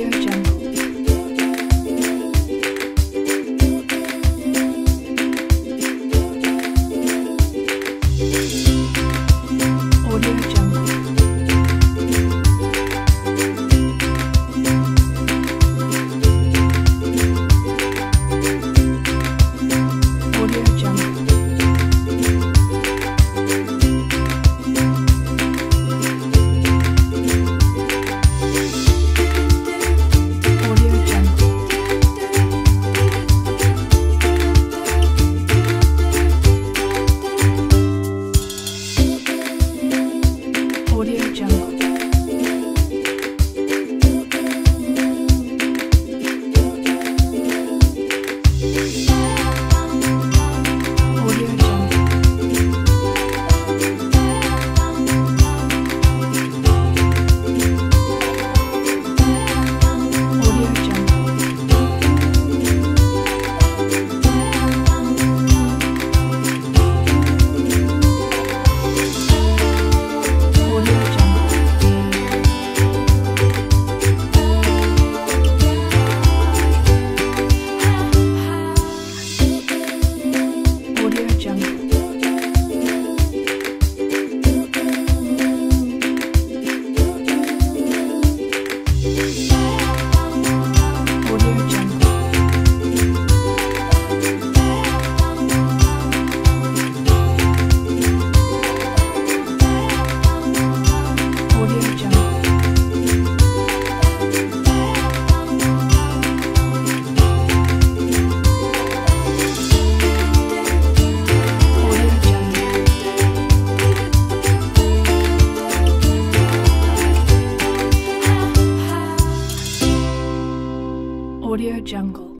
AudioJungle. AudioJungle.